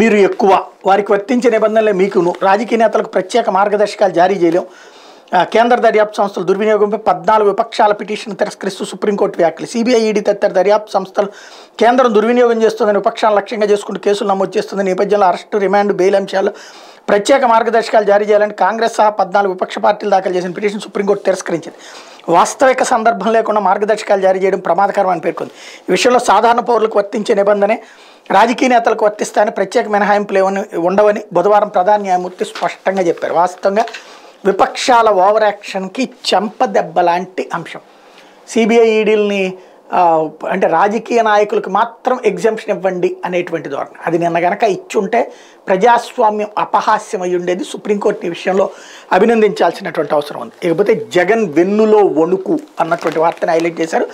మీరు ఎక్కువ వారికి వర్తించే నిబంధనలే మీకును రాజకీయ నేతలకు ప్రత్యేక మార్గదర్శకాలు జారీ చేయలేం. కేంద్ర దర్యాప్తు సంస్థల దుర్వినియోగంపై 14 విపక్షాల పిటిషన్ తిరస్కరిస్తూ సుప్రీంకోర్టు వ్యాఖ్యలు. సిబిఐ, ఈడీ తదితర దర్యాప్తు సంస్థలు కేంద్రం దుర్వినియోగం చేస్తుందని, విపక్షాలను లక్ష్యంగా చేసుకుంటూ కేసులు నమోదు చేస్తుంది. నేపథ్యంలో అరెస్టు, రిమాండ్, బెయిల్ అంశాలు ప్రత్యేక మార్గదర్శకాలు జారీ చేయాలని కాంగ్రెస్ సహా 14 విపక్ష పార్టీలు దాఖలు చేసిన పిటిషన్ సుప్రీంకోర్టు తిరస్కరించింది. వాస్తవిక సందర్భం లేకుండా మార్గదర్శకాలు జారీ చేయడం ప్రమాదకరం అని పేర్కొంది. ఈ విషయంలో సాధారణ పౌరులకు వర్తించే నిబంధనే రాజకీయ నేతలకు వర్తిస్తాయని, ప్రత్యేక మినహాయింపులు ఉండవని బుధవారం ప్రధాన న్యాయమూర్తి స్పష్టంగా చెప్పారు. వాస్తవంగా విపక్షాల ఓవర్ యాక్షన్కి చెంపదెబ్బ లాంటి అంశం. సిబిఐ, ఈడీల్ని అంటే రాజకీయ నాయకులకు మాత్రం ఎగ్జంప్షన్ ఇవ్వండి అనేటువంటి ధోరణి అది నిన్న గనక ఇచ్చుంటే ప్రజాస్వామ్యం అపహాస్యం అయి ఉండేది. సుప్రీంకోర్టు ఈ విషయంలో అభినందించాల్సినటువంటి అవసరం ఉంది. ఇకపోతే జగన్ వెన్నులో వణుకు అన్నటువంటి వార్తను హైలైట్ చేశారు.